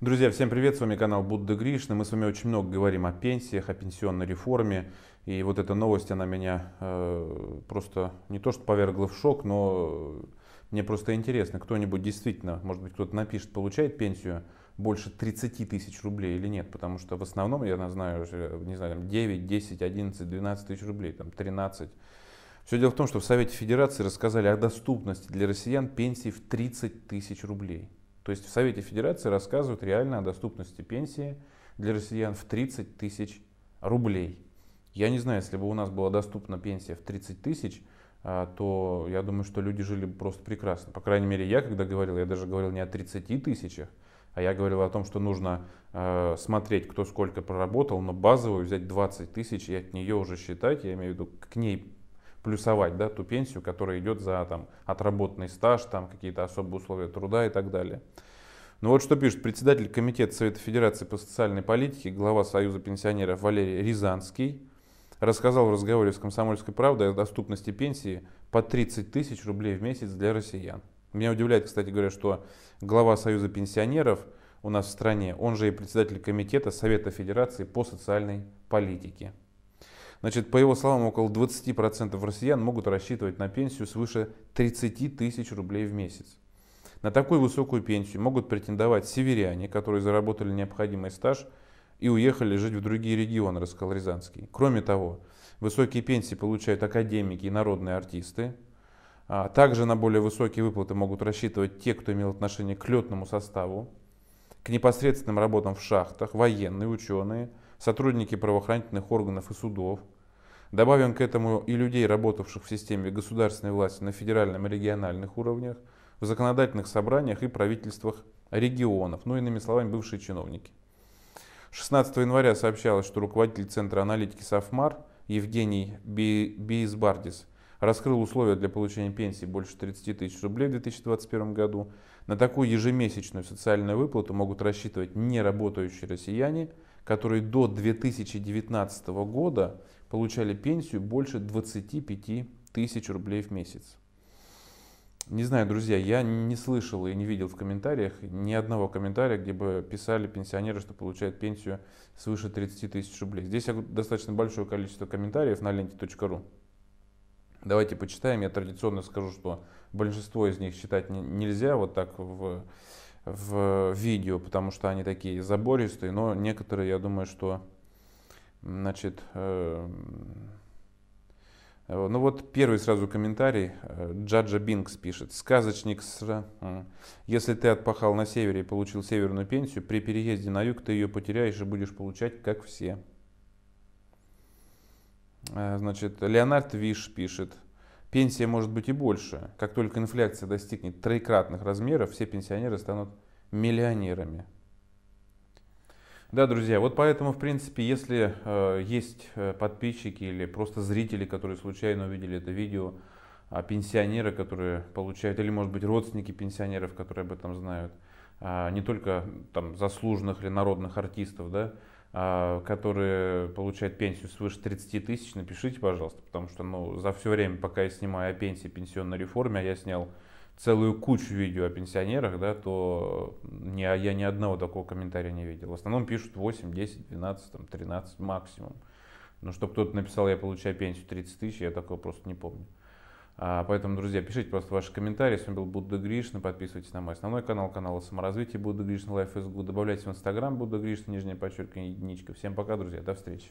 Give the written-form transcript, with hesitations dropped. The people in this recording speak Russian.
Друзья, всем привет, с вами канал Будда Гришна. Мы с вами очень много говорим о пенсиях, о пенсионной реформе. И вот эта новость, она меня просто не то что повергла в шок, но мне просто интересно, кто-нибудь действительно, может быть, кто-то напишет, получает пенсию больше 30 тысяч рублей или нет. Потому что в основном, я знаю, не знаю, 9, 10, 11, 12 тысяч рублей, там 13. Все дело в том, что в Совете Федерации рассказали о доступности для россиян пенсии в 30 тысяч рублей. То есть в Совете Федерации рассказывают реально о доступности пенсии для россиян в 30 тысяч рублей. Я не знаю, если бы у нас была доступна пенсия в 30 тысяч, то я думаю, что люди жили бы просто прекрасно. По крайней мере, я когда говорил, я даже говорил не о 30 тысячах, а я говорил о том, что нужно смотреть, кто сколько проработал, но базовую взять 20 тысяч и от нее уже считать, я имею в виду к ней плюсовать, да, ту пенсию, которая идет за там, отработанный стаж, там, какие-то особые условия труда и так далее. Но вот что пишет председатель комитета Совета Федерации по социальной политике, глава Союза пенсионеров Валерий Рязанский, рассказал в разговоре с «Комсомольской правдой» о доступности пенсии по 30 тысяч рублей в месяц для россиян. Меня удивляет, кстати говоря, что глава Союза пенсионеров у нас в стране, он же и председатель комитета Совета Федерации по социальной политике. Значит, по его словам, около 20% россиян могут рассчитывать на пенсию свыше 30 тысяч рублей в месяц. На такую высокую пенсию могут претендовать северяне, которые заработали необходимый стаж и уехали жить в другие регионы, рассказал Рязанский. Кроме того, высокие пенсии получают академики и народные артисты. Также на более высокие выплаты могут рассчитывать те, кто имел отношение к летному составу, к непосредственным работам в шахтах, военные, ученые, сотрудники правоохранительных органов и судов. Добавим к этому и людей, работавших в системе государственной власти на федеральном и региональных уровнях, в законодательных собраниях и правительствах регионов, ну, иными словами, бывшие чиновники. 16 января сообщалось, что руководитель Центра аналитики Софмар Евгений Бисбардис раскрыл условия для получения пенсии больше 30 тысяч рублей в 2021 году. На такую ежемесячную социальную выплату могут рассчитывать неработающие россияне, которые до 2019 года получали пенсию больше 25 тысяч рублей в месяц. Не знаю, друзья, я не слышал и не видел в комментариях ни одного комментария, где бы писали пенсионеры, что получают пенсию свыше 30 тысяч рублей. Здесь достаточно большое количество комментариев на ленте.ру. Давайте почитаем. Я традиционно скажу, что большинство из них читать нельзя вот так в видео, потому что они такие забористые, но некоторые, я думаю, что, значит, ну вот первый сразу комментарий, Джаджа Бинкс пишет, сказочник, если ты отпахал на севере и получил северную пенсию, при переезде на юг ты ее потеряешь и будешь получать, как все. Значит, Леонард Виш пишет, пенсия может быть и больше. Как только инфляция достигнет троекратных размеров, все пенсионеры станут миллионерами. Да, друзья, вот поэтому, в принципе, если есть подписчики или просто зрители, которые случайно увидели это видео, пенсионеры, которые получают, или, может быть, родственники пенсионеров, которые об этом знают, не только там заслуженных или народных артистов, да, которые получают пенсию свыше 30 тысяч, напишите, пожалуйста, потому что ну, за все время, пока я снимаю о пенсии, пенсионной реформе, а я снял целую кучу видео о пенсионерах, да, то я ни одного такого комментария не видел. В основном пишут 8, 10, 12, там, 13 максимум. Но чтобы кто-то написал, я получаю пенсию 30 тысяч, я такого просто не помню. Поэтому, друзья, пишите просто ваши комментарии. С вами был Будда Гришна. Подписывайтесь на мой основной канал, канал о саморазвитии Будда Гришна Life is Good. Добавляйтесь в Инстаграм Будда Гришна, нижнее подчеркивание, единичка. Всем пока, друзья. До встречи.